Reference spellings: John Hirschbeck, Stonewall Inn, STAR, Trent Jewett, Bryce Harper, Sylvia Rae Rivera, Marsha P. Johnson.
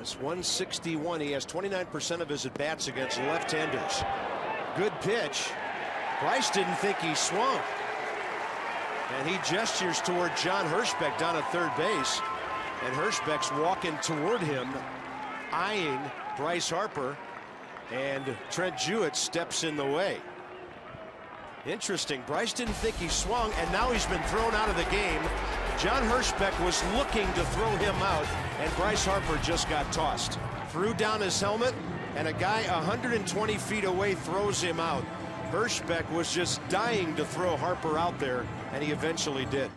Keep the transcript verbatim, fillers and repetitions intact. It's one sixty-one. He has twenty-nine percent of his at-bats against left-handers. Good pitch. Bryce didn't think he swung. And he gestures toward John Hirschbeck down at third base. And Hirschbeck's walking toward him, eyeing Bryce Harper. And Trent Jewett steps in the way. Interesting. Bryce didn't think he swung, and now he's been thrown out of the game. John Hirschbeck was looking to throw him out, and Bryce Harper just got tossed. Threw down his helmet, and a guy one hundred twenty feet away throws him out. Hirschbeck was just dying to throw Harper out there, and he eventually did.